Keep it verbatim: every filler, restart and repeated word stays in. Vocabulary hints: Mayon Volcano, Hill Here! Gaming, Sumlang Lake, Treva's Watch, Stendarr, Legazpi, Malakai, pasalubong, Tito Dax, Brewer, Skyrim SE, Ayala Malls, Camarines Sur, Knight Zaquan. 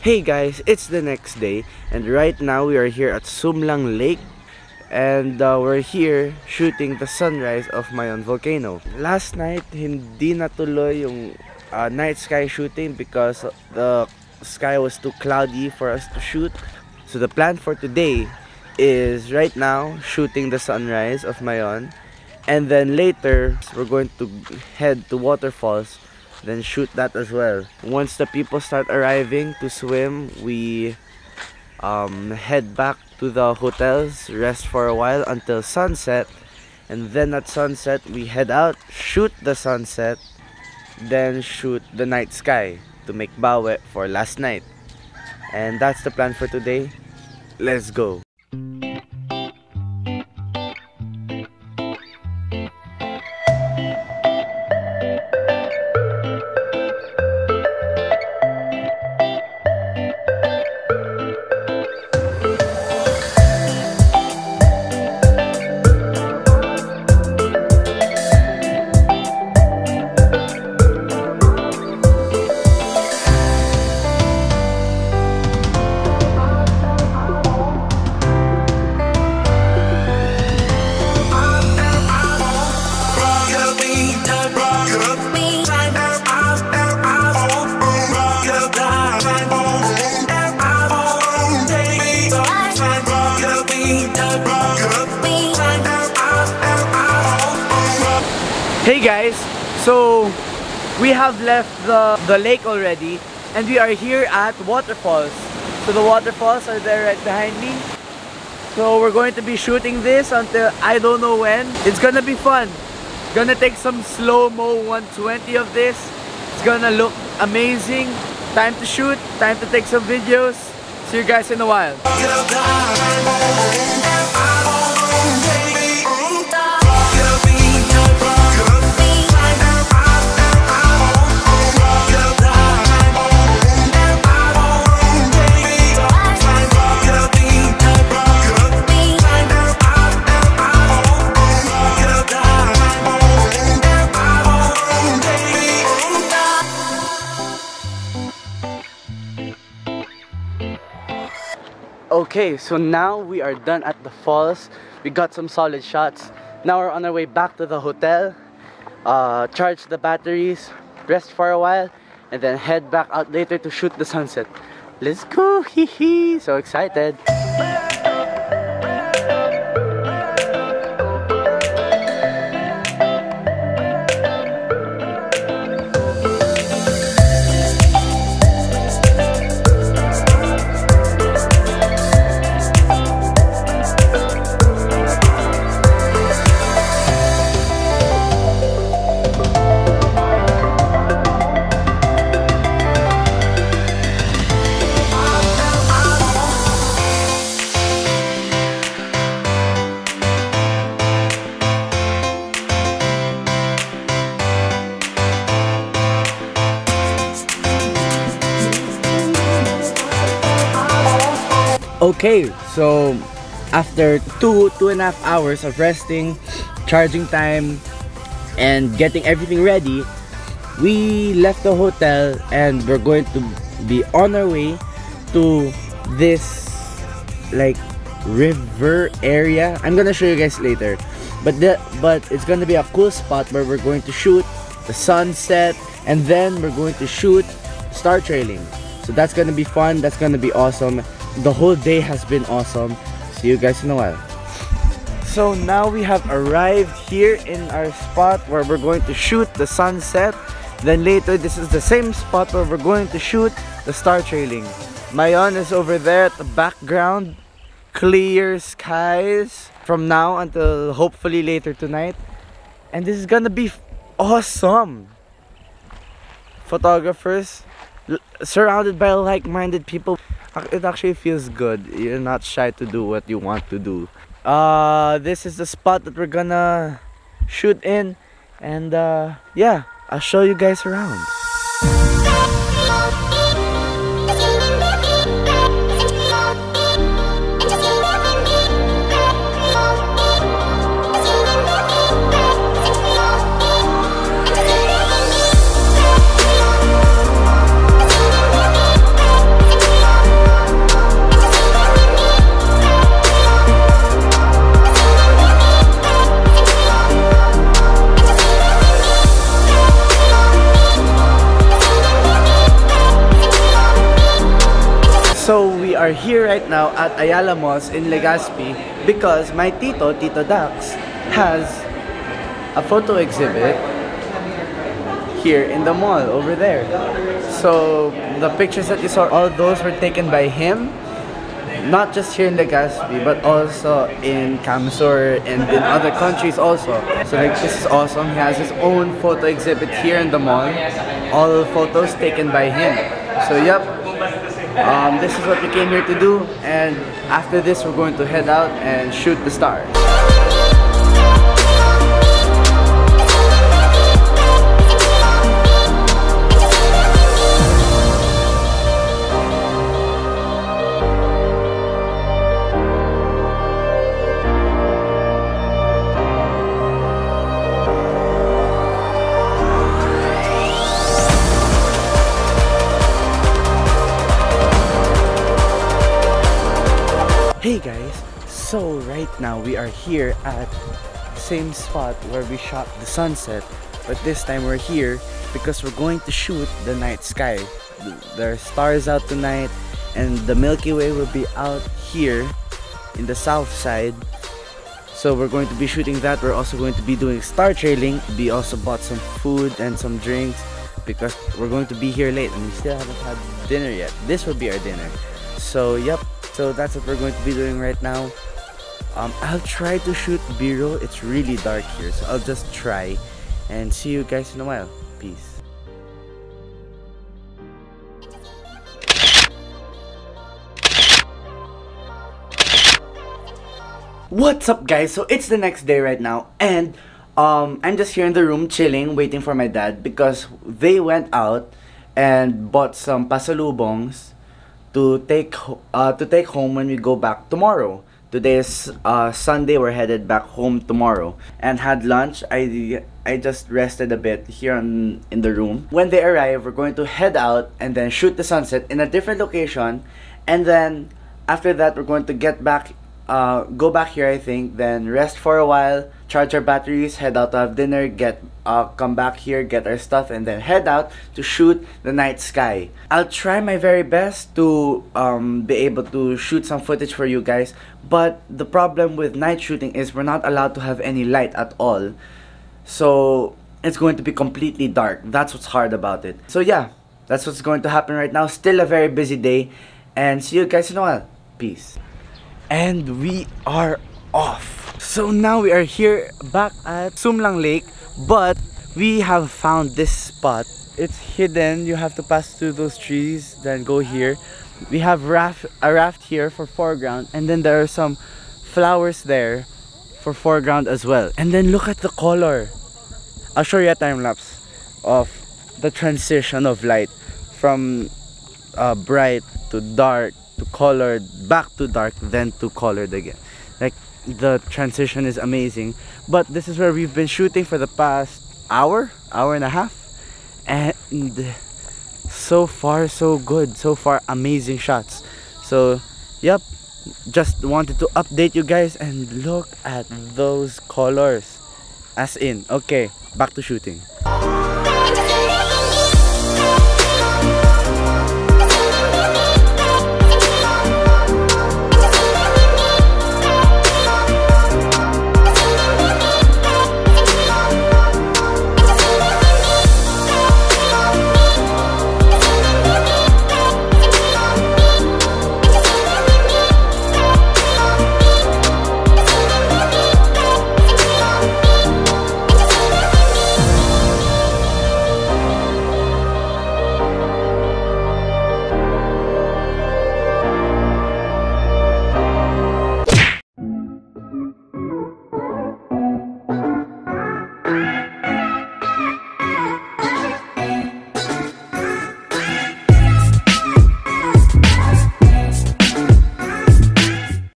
Hey guys, it's the next day and right now we are here at Sumlang Lake and uh, we're here shooting the sunrise of Mayon Volcano. Last night, hindi natuloy yung uh, night sky shooting because the sky was too cloudy for us to shoot. So the plan for today is right now shooting the sunrise of Mayon, and then later we're going to head to waterfalls, then shoot that as well. Once the people start arriving to swim, we um, head back to the hotels, rest for a while until sunset, and then at sunset we head out, shoot the sunset, then shoot the night sky to make bawe for last night. And that's the plan for today. Let's go! Hey guys, so we have left the, the lake already and we are here at waterfalls. So the waterfalls are there right behind me. So we're going to be shooting this until I don't know when. It's gonna be fun. Gonna take some slow-mo one twenty of this. It's gonna look amazing. Time to shoot, time to take some videos. See you guys in a while. Okay, so now we are done at the falls. We got some solid shots. Now we're on our way back to the hotel, uh, charge the batteries, rest for a while, and then head back out later to shoot the sunset. Let's go! Hee hee! So excited! Okay, so after two, two and a half hours of resting, charging time, and getting everything ready, we left the hotel and we're going to be on our way to this like river area. I'm gonna show you guys later, but the, but it's gonna be a cool spot where we're going to shoot the sunset and then we're going to shoot star trailing. So that's gonna be fun, that's gonna be awesome. The whole day has been awesome. See you guys in a while. So now we have arrived here in our spot where we're going to shoot the sunset. Then later, this is the same spot where we're going to shoot the star trailing. Mayon is over there at the background. Clear skies from now until hopefully later tonight. And this is gonna be awesome. Photographers surrounded by like-minded people. It actually feels good. You're not shy to do what you want to do. Uh, this is the spot that we're gonna shoot in. And uh, yeah, I'll show you guys around. are here right now at Ayala Malls in Legazpi because my tito, Tito Dax, has a photo exhibit here in the mall over there. So the pictures that you saw, all those were taken by him, not just here in Legazpi but also in Camarines Sur and in other countries also. So like, this is awesome. He has his own photo exhibit here in the mall, all photos taken by him. So yep, um, this is what we came here to do, and after this we're going to head out and shoot the stars. Hey guys, so right now we are here at the same spot where we shot the sunset, but this time we're here because we're going to shoot the night sky. There are stars out tonight and the Milky Way will be out here in the south side. So we're going to be shooting that. We're also going to be doing star trailing. We also bought some food and some drinks because we're going to be here late and we still haven't had dinner yet. This will be our dinner. So yep. So that's what we're going to be doing right now. Um, I'll try to shoot B-roll. It's really dark here, so I'll just try. And see you guys in a while. Peace. What's up, guys? So it's the next day right now, and um, I'm just here in the room chilling, waiting for my dad because they went out and bought some pasalubongs to take uh, to take home when we go back tomorrow. Today is uh, Sunday. We're headed back home tomorrow. And had lunch. I I just rested a bit here on, in the room. When they arrive, we're going to head out and then shoot the sunset in a different location. And then after that, we're going to get back, uh, go back here, I think. Then rest for a while, charge our batteries, head out to have dinner, get uh, come back here, get our stuff, and then head out to shoot the night sky. I'll try my very best to um, be able to shoot some footage for you guys, but the problem with night shooting is we're not allowed to have any light at all. So it's going to be completely dark. That's what's hard about it. So yeah, that's what's going to happen right now. Still a very busy day, and see you guys in a while. Peace. And we are off. So now we are here back at Sumlang Lake, but we have found this spot. It's hidden. You have to pass through those trees, then go here. We have raft, a raft here for foreground, and then there are some flowers there for foreground as well. And then look at the color. I'll show you a time lapse of the transition of light from uh, bright to dark to colored, back to dark, then to colored again. Like, the transition is amazing. But this is where we've been shooting for the past hour hour and a half, and so far so good, so far amazing shots. So yep, just wanted to update you guys, and look at those colors, as in, okay, back to shooting.